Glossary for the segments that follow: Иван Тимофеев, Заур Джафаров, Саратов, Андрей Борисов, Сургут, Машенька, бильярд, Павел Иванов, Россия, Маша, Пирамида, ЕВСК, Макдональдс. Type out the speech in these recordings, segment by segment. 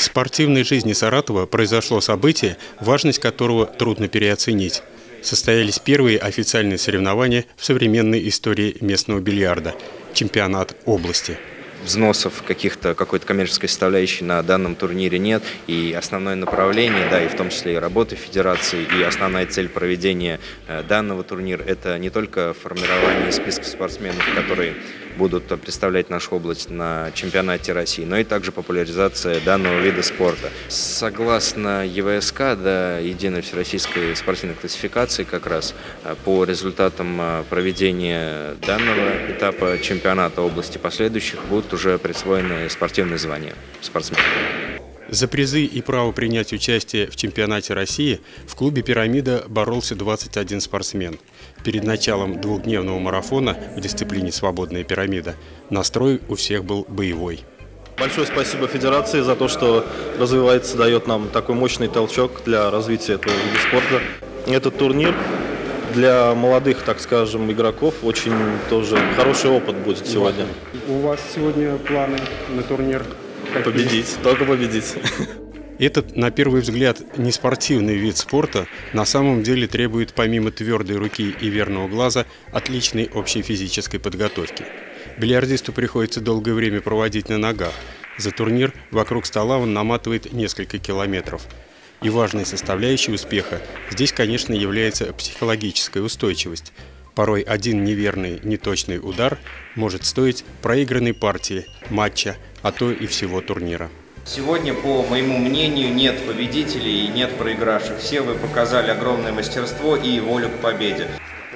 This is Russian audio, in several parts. В спортивной жизни Саратова произошло событие, важность которого трудно переоценить. Состоялись первые официальные соревнования в современной истории местного бильярда – чемпионат области. Взносов какой-то коммерческой составляющей на данном турнире нет. И основное направление, да, и в том числе и работы федерации, и основная цель проведения данного турнира – это не только формирование списка спортсменов, которые будут представлять нашу область на чемпионате России, но и также популяризация данного вида спорта. Согласно ЕВСК, да, единой всероссийской спортивной классификации, как раз по результатам проведения данного этапа чемпионата области последующих будут уже присвоены спортивные звания спортсменам. За призы и право принять участие в чемпионате России в клубе «Пирамида» боролся 21 спортсмен. Перед началом двухдневного марафона в дисциплине «Свободная пирамида» настрой у всех был боевой. Большое спасибо федерации за то, что развивается, дает нам такой мощный толчок для развития этого вида спорта. Этот турнир для молодых, так скажем, игроков очень тоже хороший опыт будет сегодня. У вас сегодня планы на турнир? Победить, только победить. Этот, на первый взгляд, неспортивный вид спорта на самом деле требует помимо твердой руки и верного глаза отличной общей физической подготовки. Бильярдисту приходится долгое время проводить на ногах. За турнир вокруг стола он наматывает несколько километров. И важной составляющей успеха здесь, конечно, является психологическая устойчивость. Порой один неверный, неточный удар может стоить проигранной партии, матча, а то и всего турнира. Сегодня, по моему мнению, нет победителей и нет проигравших. Все вы показали огромное мастерство и волю к победе.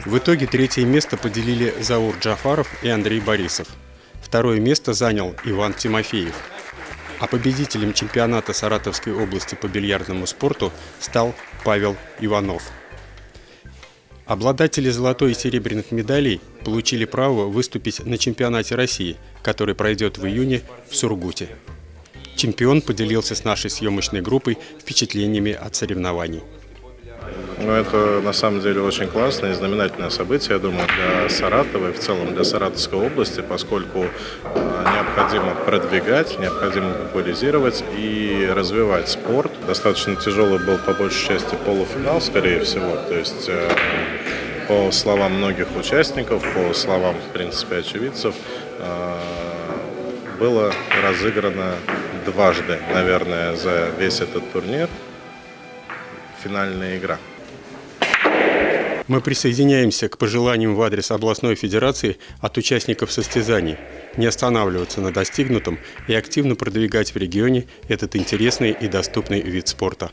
В итоге третье место поделили Заур Джафаров и Андрей Борисов. Второе место занял Иван Тимофеев. А победителем чемпионата Саратовской области по бильярдному спорту стал Павел Иванов. Обладатели золотой и серебряных медалей получили право выступить на чемпионате России, который пройдет в июне в Сургуте. Чемпион поделился с нашей съемочной группой впечатлениями от соревнований. Ну, это на самом деле очень классное и знаменательное событие, я думаю, для Саратова и в целом для Саратовской области, поскольку необходимо продвигать, необходимо популяризировать и развивать спорт. Достаточно тяжелый был по большей части полуфинал, скорее всего, то есть по словам многих участников, по словам, в принципе, очевидцев, было разыграно дважды, наверное, за весь этот турнир финальная игра. Мы присоединяемся к пожеланиям в адрес областной федерации от участников состязаний не останавливаться на достигнутом и активно продвигать в регионе этот интересный и доступный вид спорта.